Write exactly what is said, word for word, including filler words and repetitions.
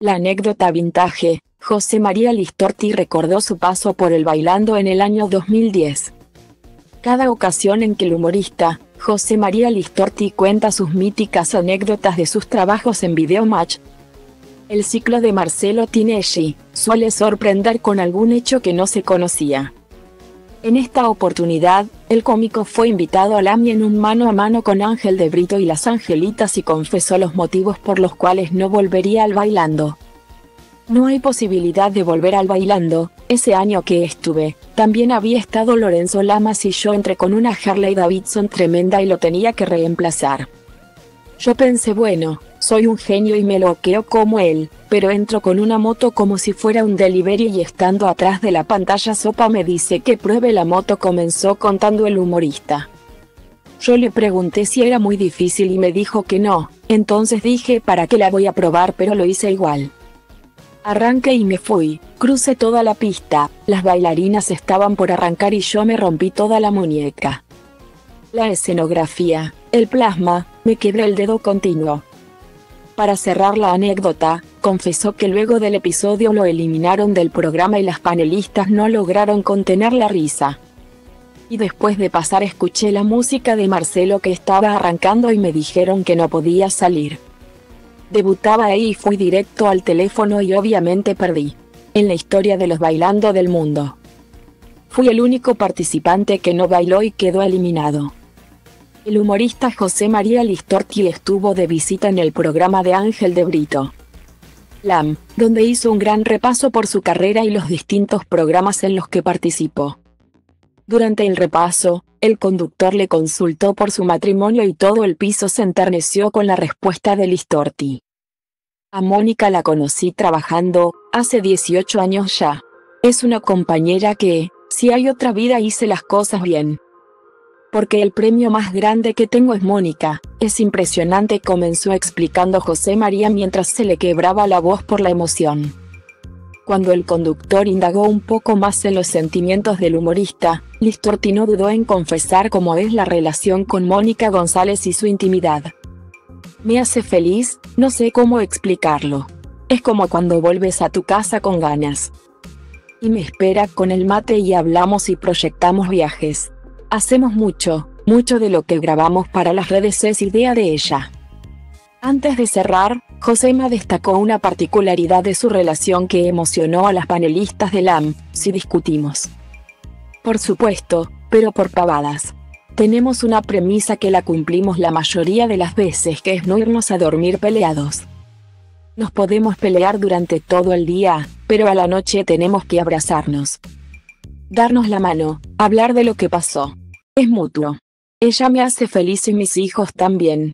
La anécdota vintage, José María Listorti recordó su paso por el Bailando en el año dos mil diez. Cada ocasión en que el humorista, José María Listorti cuenta sus míticas anécdotas de sus trabajos en VideoMatch, el ciclo de Marcelo Tinelli, suele sorprender con algún hecho que no se conocía. En esta oportunidad, el cómico fue invitado a LAM en un mano a mano con Ángel de Brito y las Angelitas y confesó los motivos por los cuales no volvería al Bailando. No hay posibilidad de volver al Bailando, ese año que estuve, también había estado Lorenzo Lamas y yo entré con una Harley Davidson tremenda y lo tenía que reemplazar. Yo pensé, bueno, soy un genio y me loqueo como él, pero entro con una moto como si fuera un delivery y estando atrás de la pantalla Sopa me dice que pruebe la moto, comenzó contando el humorista. Yo le pregunté si era muy difícil y me dijo que no, entonces dije ¿para qué la voy a probar?, pero lo hice igual. Arranqué y me fui, crucé toda la pista, las bailarinas estaban por arrancar y yo me rompí toda la muñeca. La escenografía, el plasma, me quebré el dedo continuo. Para cerrar la anécdota, confesó que luego del episodio lo eliminaron del programa y las panelistas no lograron contener la risa. Y después de pasar escuché la música de Marcelo que estaba arrancando y me dijeron que no podía salir. Debutaba ahí y fui directo al teléfono y obviamente perdí. En la historia de los Bailando del mundo, fui el único participante que no bailó y quedó eliminado. El humorista José María Listorti estuvo de visita en el programa de Ángel de Brito, LAM, donde hizo un gran repaso por su carrera y los distintos programas en los que participó. Durante el repaso, el conductor le consultó por su matrimonio y todo el piso se enterneció con la respuesta de Listorti. A Mónica la conocí trabajando, hace dieciocho años ya. Es una compañera que, si hay otra vida, hice las cosas bien. Porque el premio más grande que tengo es Mónica, es impresionante, comenzó explicando José María mientras se le quebraba la voz por la emoción. Cuando el conductor indagó un poco más en los sentimientos del humorista, Listorti no dudó en confesar cómo es la relación con Mónica González y su intimidad. Me hace feliz, no sé cómo explicarlo. Es como cuando vuelves a tu casa con ganas. Y me espera con el mate y hablamos y proyectamos viajes. Hacemos mucho, mucho de lo que grabamos para las redes es idea de ella. Antes de cerrar, Josema destacó una particularidad de su relación que emocionó a las panelistas de LAM, si discutimos. Por supuesto, pero por pavadas. Tenemos una premisa que la cumplimos la mayoría de las veces, que es no irnos a dormir peleados. Nos podemos pelear durante todo el día, pero a la noche tenemos que abrazarnos. Darnos la mano, hablar de lo que pasó. Es mutuo. Ella me hace feliz y mis hijos también.